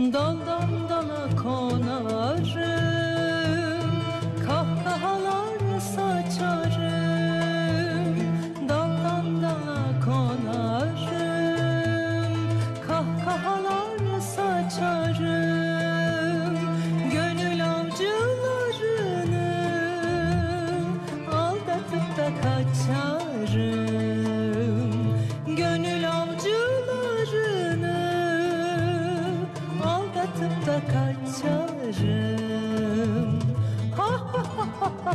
Daldan dala konarım, kahkahalar saçarım. Daldan dala konarım, kahkahalar saçarım. Gönül avcılarını aldatıp da kaçarım. Gönül avcılarını aldatıp da kaçarım. Ha ha ha ha ha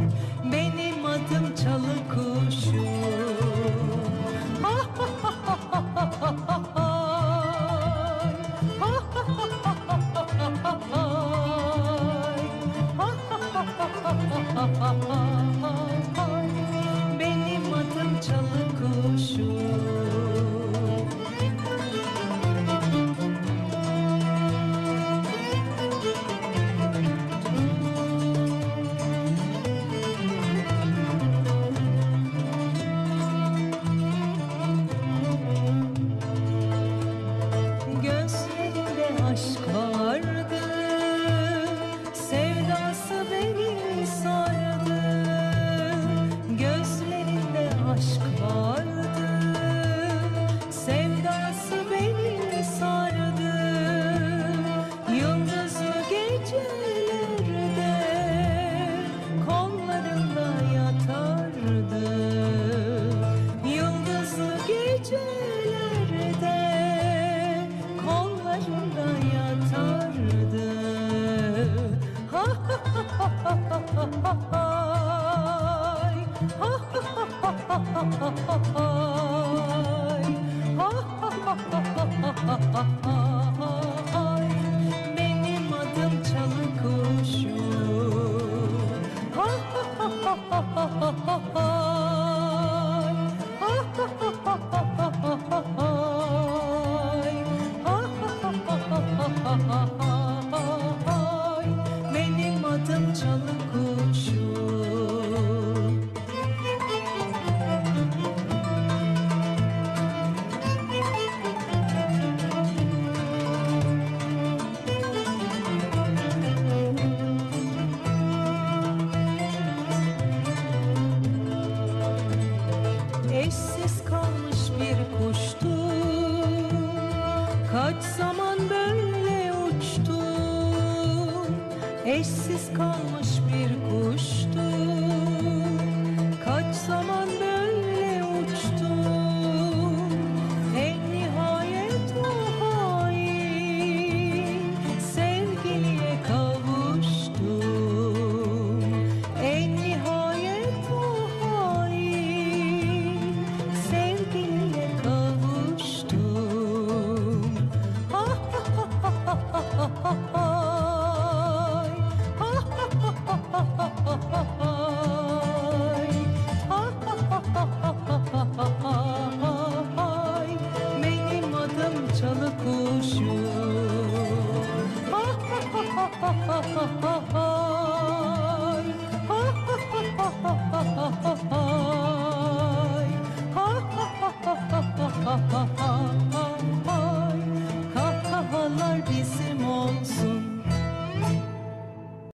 ha ha ha. Benim adım çalı kuşu. Ha ha ha ha ha ha ha ha. Benim adım çalı kuşu. Gözlerinde aşk vardı, sevdası beni sardı. Gözlerinde aşk vardı, sevdası beni sardı. Yıldızlı gecelerde kollarında yatardı. Yıldızlı gecelerde kollarında yatardı. Ha ha ha ha ha ha ha. Ha ha ha ha ha ha. Benim adım çalı kuşu. Ha ha ha ha ha ha ha. Benim adım çalı kuşu. Eşsiz kalmış bir kuştu, kaç zaman böyle uçtu. Eşsiz kalmış bir kuştu, kaç zaman böyle uçtu. En nihayet o hain sevgiliye kavuştu. En nihayet o hain çalı kuşu.